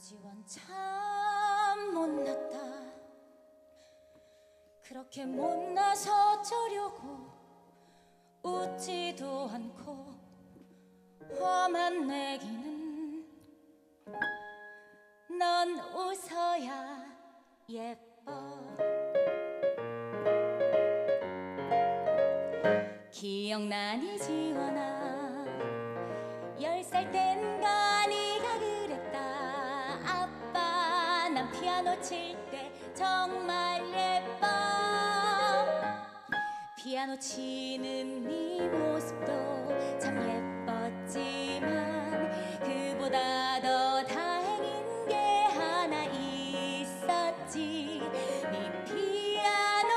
유지원 참 못났다. 그렇게 못나서 저려고 웃지도 않고 화만 내기는, 넌 웃어야 예뻐. 기억나니 지원아, 10살 땐가 네가 그랬다. 아빠 난 피아노 칠 때 정말 예뻐. 피아노 치는 네 모습도 참 예뻤지만 그보다 더 다행인 게 하나 있었지. 네 피아노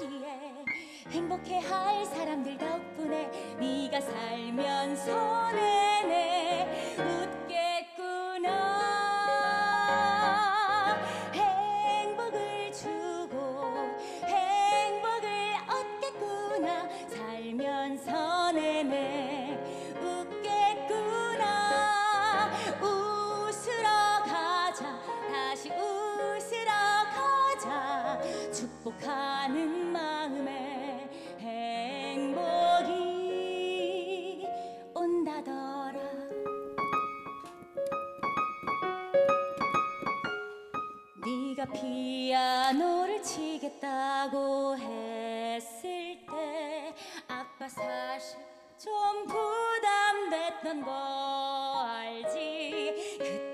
소리에 행복해할 사람들 덕분에 네가 살면서 내내 웃겠구나. 행복을 주고 행복을 얻겠구나. 살면서 내내 웃겠구나. 웃으러 가자, 다시 웃으러 가자. 축복하는 마음에 행복이 온다더라. 네가 피아노를 치겠다고 했을 때 아빠 사실 좀 부담됐던 거 알지?